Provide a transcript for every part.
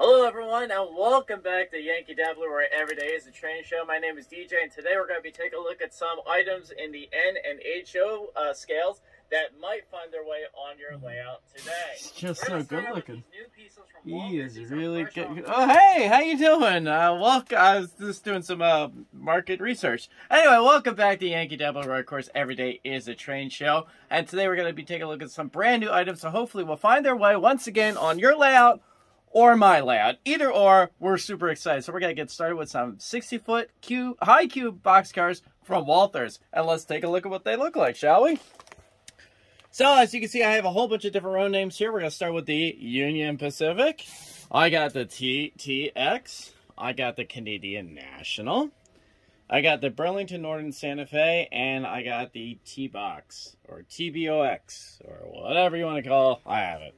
Hello everyone, and welcome back to Yankee Dabbler, where every day is a train show. My name is DJ, and today we're going to be taking a look at some items in the N and HO scales that might find their way on your layout today. It's just so good looking. He is really good. Oh, hey, how you doing? Welcome. I was just doing some market research. Anyway, welcome back to Yankee Dabbler, where, of course, every day is a train show. And today we're going to be taking a look at some brand new items, so hopefully we'll find their way once again on your layout or my layout. Either or, we're super excited. So we're going to get started with some 60-foot high cube boxcars from Walthers. And let's take a look at what they look like, shall we? So, as you can see, I have a whole bunch of different row names here. We're going to start with the Union Pacific. I got the TTX. I got the Canadian National. I got the Burlington Northern Santa Fe. And I got the T-BOX, or T-BOX, or whatever you want to call it. I have it.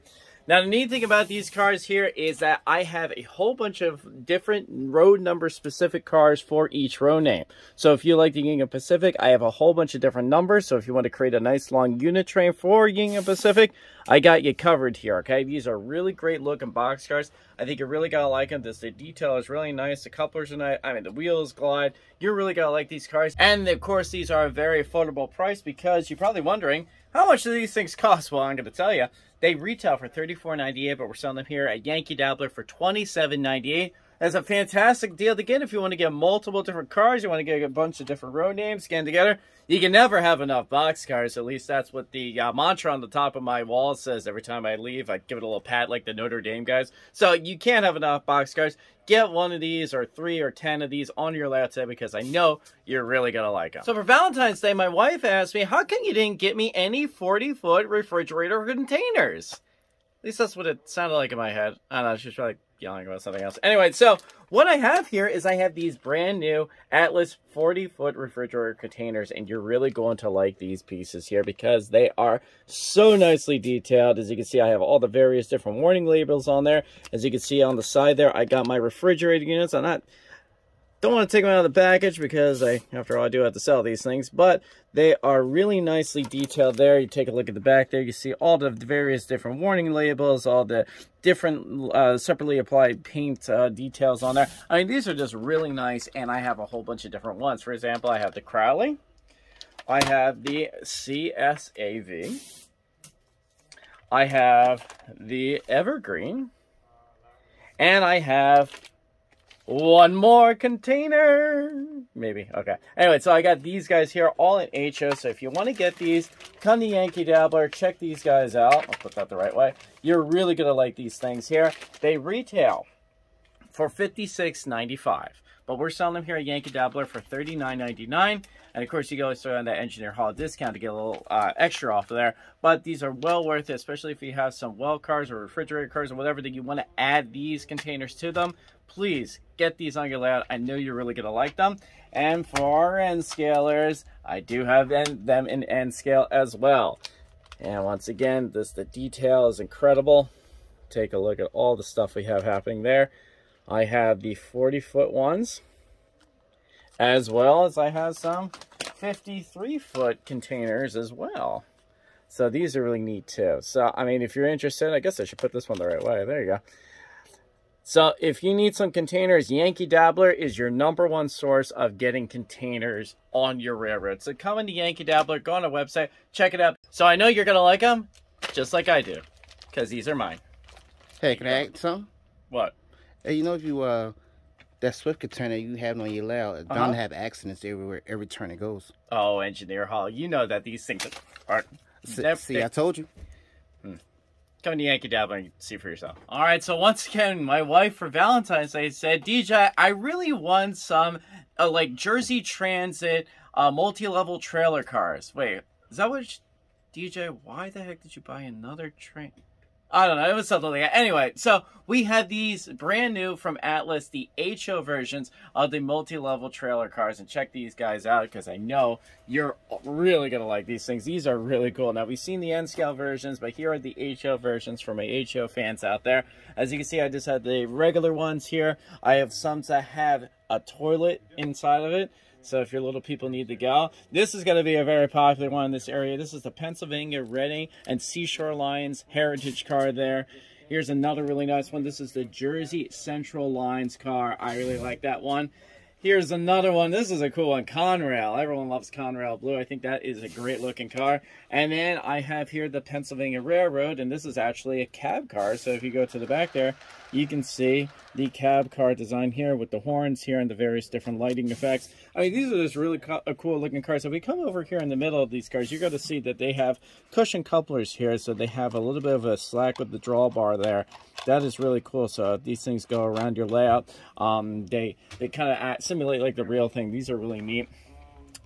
Now, the neat thing about these cars here is that I have a whole bunch of different road number specific cars for each row name. So if you like the Union Pacific, I have a whole bunch of different numbers. So if you want to create a nice long unit train for Union Pacific, I got you covered here, okay? These are really great looking box cars. I think you're really going to like them. The detail is really nice. The couplers are nice. I mean, the wheels glide. You're really going to like these cars. And, of course, these are a very affordable price because you're probably wondering, how much do these things cost? Well, I'm going to tell you. They retail for $34.98, but we're selling them here at Yankee Dabbler for $27.98. That's a fantastic deal to get if you want to get multiple different cars. You want to get a bunch of different road names, get them together. You can never have enough box cars. At least that's what the mantra on the top of my wall says. Every time I leave, I give it a little pat like the Notre Dame guys. So you can't have enough box cars. Get one of these or 3 or 10 of these on your layout today because I know you're really going to like them. So for Valentine's Day, my wife asked me, how come you didn't get me any 40-foot refrigerator containers? At least that's what it sounded like in my head. I don't know, she's probably yelling about something else. Anyway, so what I have here is I have these brand new Atlas 40-foot refrigerator containers, and you're really going to like these pieces here because they are so nicely detailed. As you can see, I have all the various different warning labels on there. As you can see on the side there, I got my refrigerator units. I'm not... Don't want to take them out of the package because after all, I do have to sell these things, but they are really nicely detailed there. You take a look at the back there, you see all the various different warning labels, all the different separately applied paint details on there. I mean, these are just really nice, and I have a whole bunch of different ones. For example, I have the Crowley, I have the CSAV, I have the Evergreen, and I have one more container, maybe. Okay, anyway, so I got these guys here all in HO, so if you want to get these, come to Yankee Dabbler, check these guys out. I'll put that the right way. You're really gonna like these things here. They retail for $56.95, but we're selling them here at Yankee Dabbler for $39.99. And of course, you can always throw in that Engineer Hall discount to get a little extra off of there. But these are well worth it, especially if you have some well cars or refrigerator cars or whatever that you want to add these containers to them. Please get these on your layout. I know you're really going to like them. And for our N scalers, I do have them in N scale as well. And once again, the detail is incredible. Take a look at all the stuff we have happening there. I have the 40-foot ones, as well as I have some 53-foot containers as well. So these are really neat too. So, I mean, if you're interested, I guess I should put this one the right way. There you go. So if you need some containers, Yankee Dabbler is your #1 source of getting containers on your railroad. So come into Yankee Dabbler, go on our website, check it out. So I know you're going to like them, just like I do, because these are mine. Hey, can I add some? What? Hey, you know, if you... that Swift container you have on your layout, it don't have accidents everywhere, every turn it goes. Oh, Engineer Hall, you know that these things are... See, I told you. Come to Yankee Dabbler and see for yourself. All right, so once again, my wife for Valentine's Day said, DJ, I really want some, like, Jersey Transit multi-level trailer cars. Wait, is that what... DJ, why the heck did you buy another train... I don't know, it was something like that. Anyway, so we have these brand new from Atlas, the HO versions of the multi-level trailer cars. And check these guys out because I know you're really going to like these things. These are really cool. Now, we've seen the N-scale versions, but here are the HO versions for my HO fans out there. As you can see, I just had the regular ones here. I have some that have a toilet inside of it. So if your little people need to go, this is going to be a very popular one in this area. This is the Pennsylvania Reading and Seashore Lines heritage car there. Here's another really nice one. This is the Jersey Central Lines car. I really like that one. Here's another one. This is a cool one. Conrail. Everyone loves Conrail Blue. I think that is a great looking car. And then I have here the Pennsylvania Railroad, and this is actually a cab car. So if you go to the back there, you can see the cab car design here with the horns here and the various different lighting effects. I mean, these are just really cool looking cars. So if we come over here in the middle of these cars, you're going to see that they have cushion couplers here. So they have a little bit of a slack with the drawbar there. That is really cool. So these things go around your layout. They kind of simulate like the real thing. These are really neat.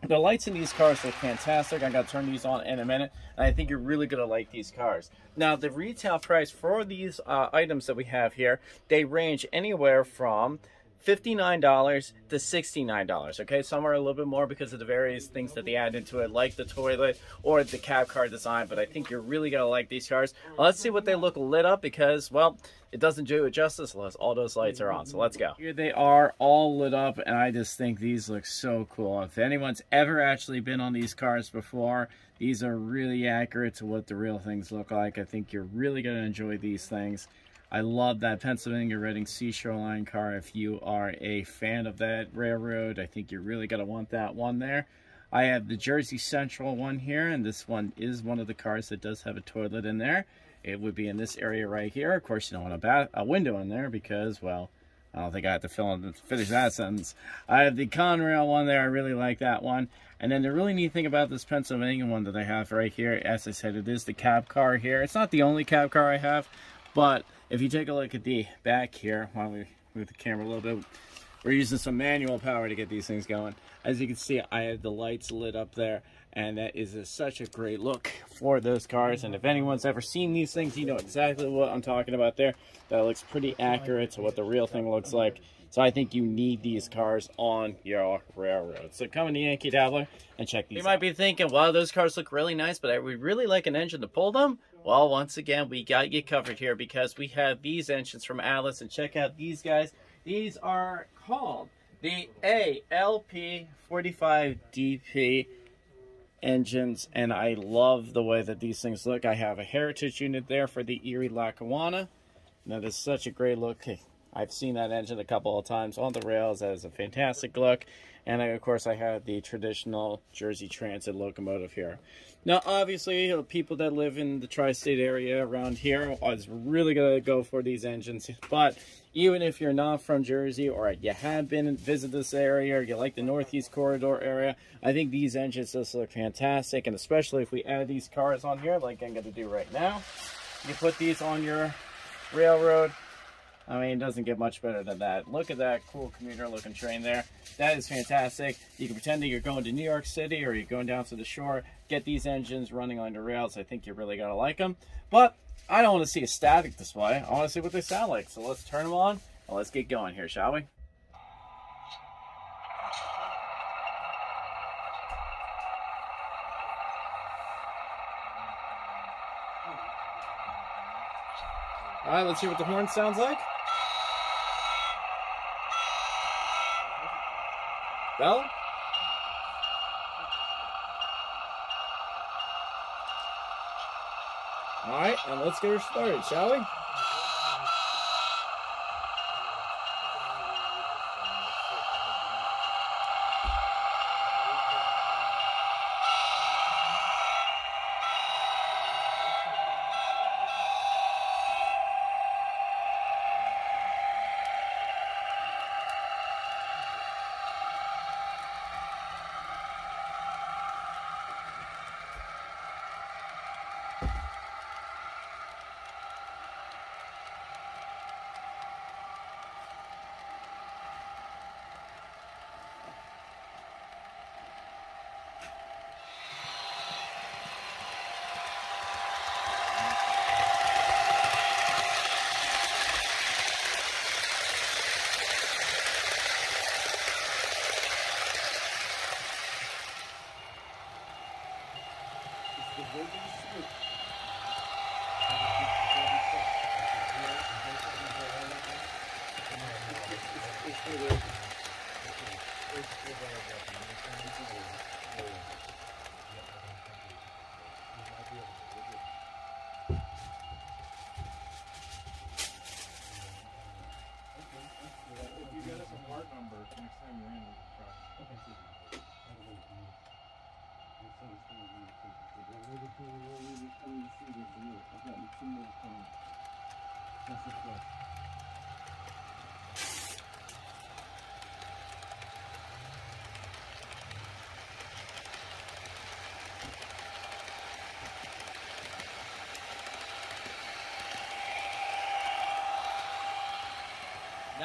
The lights in these cars look fantastic. I'm going to turn these on in a minute, and I think you're really going to like these cars. Now, the retail price for these items that we have here, they range anywhere from $59 to $69, okay? Some are a little bit more because of the various things that they add into it, like the toilet or the cab car design, but I think you're really going to like these cars. Well, let's see what they look lit up because, well, it doesn't do it justice unless all those lights are on. So let's go. Here they are all lit up, and I just think these look so cool. If anyone's ever actually been on these cars before, these are really accurate to what the real things look like. I think you're really going to enjoy these things. I love that Pennsylvania Reading Seashore Line car. If you are a fan of that railroad, I think you're really going to want that one there. I have the Jersey Central one here, and this one is one of the cars that does have a toilet in there. It would be in this area right here. Of course, you don't want a window in there because, well, I don't think I have to finish that sentence. I have the Conrail one there. I really like that one. And then the really neat thing about this Pennsylvania one that I have right here, as I said, it is the cab car here. It's not the only cab car I have, but if you take a look at the back here, while we move the camera a little bit, we're using some manual power to get these things going. As you can see, I have the lights lit up there, and that is such a great look for those cars. And if anyone's ever seen these things, you know exactly what I'm talking about there. That looks pretty accurate to what the real thing looks like. So I think you need these cars on your railroad. So come into Yankee Dabbler and check these out. You might be thinking, wow, those cars look really nice, but I would really like an engine to pull them. Well, once again, we got you covered here because we have these engines from Atlas. And check out these guys. These are called the ALP-45DP engines, and I love the way that these things look. I have a heritage unit there for the Erie Lackawanna. That is such a great look. I've seen that engine a couple of times on the rails. That is a fantastic look. And of course, I have the traditional Jersey Transit locomotive here. Now, obviously, people that live in the tri-state area around here is really going to go for these engines. But even if you're not from Jersey or you have been and visit this area or you like the Northeast Corridor area, I think these engines just look fantastic. And especially if we add these cars on here, like I'm going to do right now, you put these on your railroad. I mean, it doesn't get much better than that. Look at that cool commuter-looking train there. That is fantastic. You can pretend that you're going to New York City or you're going down to the shore. Get these engines running on the rails. I think you're really going to like them. But I don't want to see a static display. I want to see what they sound like. So let's turn them on and let's get going here, shall we? All right, let's hear what the horn sounds like. Bell? Alright, and let's get her started, shall we?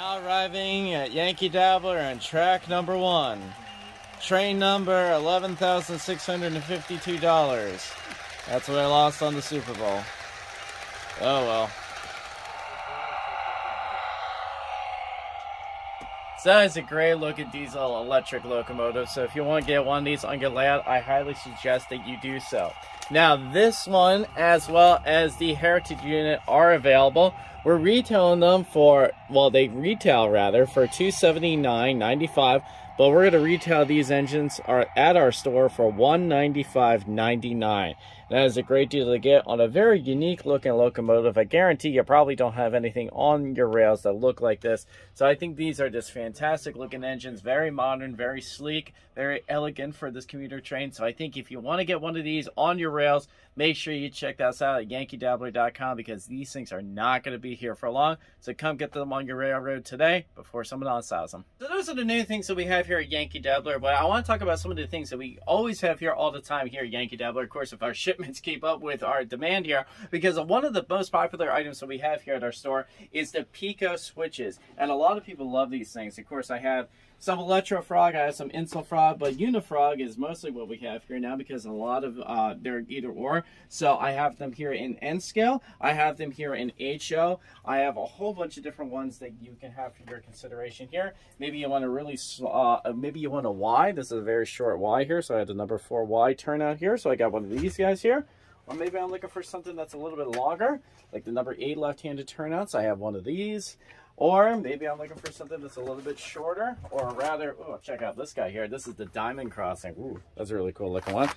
Now arriving at Yankee Dabbler and track number 1. Train number $11,652. That's what I lost on the Super Bowl. Oh well. So that is a great looking diesel electric locomotive, so if you want to get one of these on your layout, I highly suggest that you do so. Now this one, as well as the Heritage unit, are available. We're retailing them for, well, they retail rather for $279.95, but we're going to retail these engines at our store for $195.99. That is a great deal to get on a very unique looking locomotive. I guarantee you probably don't have anything on your rails that look like this. So I think these are just fantastic looking engines, very modern, very sleek, very elegant for this commuter train. So I think if you want to get one of these on your rails, make sure you check that out at yankeedabbler.com, because these things are not going to be here for long. So come get them on your railroad today before someone else has them. So those are the new things that we have here at Yankee Dabbler, but I want to talk about some of the things that we always have here all the time here at Yankee Dabbler. Of course, if our shipments keep up with our demand here, because one of the most popular items that we have here at our store is the Peco switches, and a lot of people love these things. Of course, I have some Electrofrog, I have some Insulfrog, but Unifrog is mostly what we have here now, because a lot of they're either or. So I have them here in N scale, I have them here in HO, I have a whole bunch of different ones that you can have for your consideration here. Maybe you want to really, maybe you want a Y. This is a very short Y here, so I had a number 4 Y turnout here, so I got one of these guys here. Or maybe I'm looking for something that's a little bit longer, like the number 8 left-handed turnouts, I have one of these. Or maybe I'm looking for something that's a little bit shorter, or rather, oh, check out this guy here. This is the Diamond Crossing. Ooh, that's a really cool looking one. A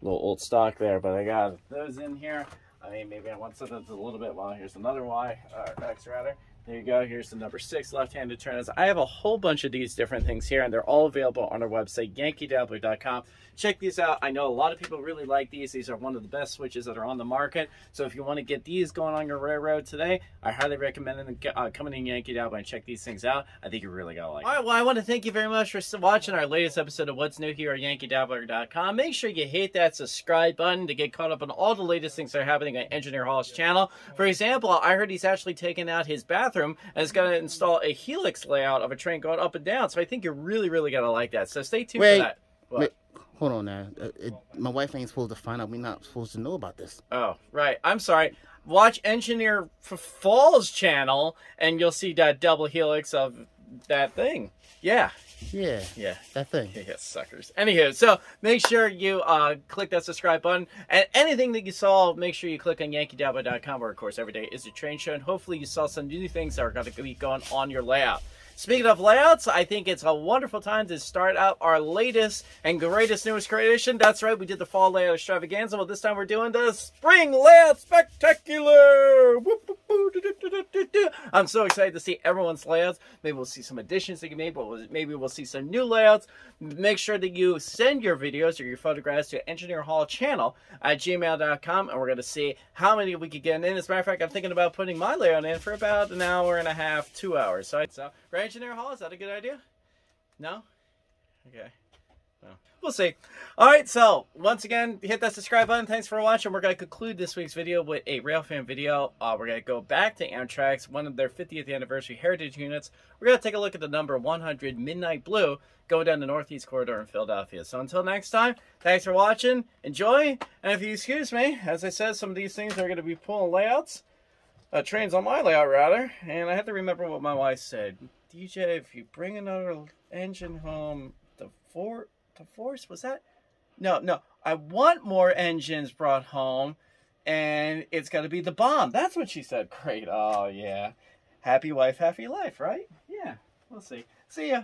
little old stock there, but I got those in here. I mean, maybe I want something that's a little bit long. Here's another Y, or X rather. There you go. Here's the number 6 left-handed turnouts. I have a whole bunch of these different things here, and they're all available on our website, yankeedabbler.com. Check these out. I know a lot of people really like these. These are one of the best switches that are on the market. So if you want to get these going on your railroad today, I highly recommend coming in Yankee Dabbler and check these things out. I think you're really going to like it. All right, well, I want to thank you very much for watching our latest episode of What's New here at yankeedabbler.com. Make sure you hit that subscribe button to get caught up on all the latest things that are happening on Engineer Hall's channel. For example, I heard he's actually taking out his bathroom and is going to install a helix layout of a train going up and down. So I think you're really, really going to like that. So stay tuned for that. Wait, hold on now. My wife ain't supposed to find out. We're not supposed to know about this. Oh, right. I'm sorry. Watch Engineer Fall's channel and you'll see that double helix of that thing. Yeah. Yeah. Yeah. That thing. Yeah, suckers. Anywho, so make sure you click that subscribe button. And anything that you saw, make sure you click on yankeedabbler.com, where, of course, every day is a train show. And hopefully you saw some new things that are going to be going on your layout. Speaking of layouts, I think it's a wonderful time to start out our latest and greatest, newest creation. That's right, we did the fall layout extravaganza. Well, this time we're doing the spring layout spectacular. I'm so excited to see everyone's layouts. Maybe we'll see some additions that you made, but maybe we'll see some new layouts. Make sure that you send your videos or your photographs to Engineer Hall channel at gmail.com, and we're going to see how many we could get in. As a matter of fact, I'm thinking about putting my layout in for about an hour and a half, 2 hours. So right, Engineer Hall, is that a good idea? No? Okay. Well, we'll see. All right, so once again, hit that subscribe button. Thanks for watching. We're going to conclude this week's video with a rail fan video. We're going to go back to Amtrak's, one of their 50th anniversary heritage units. We're going to take a look at the number 100 Midnight Blue going down the Northeast Corridor in Philadelphia. So until next time, thanks for watching. Enjoy. And if you excuse me, as I said, some of these things are going to be pulling layouts. Trains on my layout, rather. And I have to remember what my wife said. DJ, if you bring another engine home, the force was that? No. I want more engines brought home, and it's got to be the bomb. That's what she said. Great. Oh yeah. Happy wife, happy life, right? Yeah. We'll see. See ya.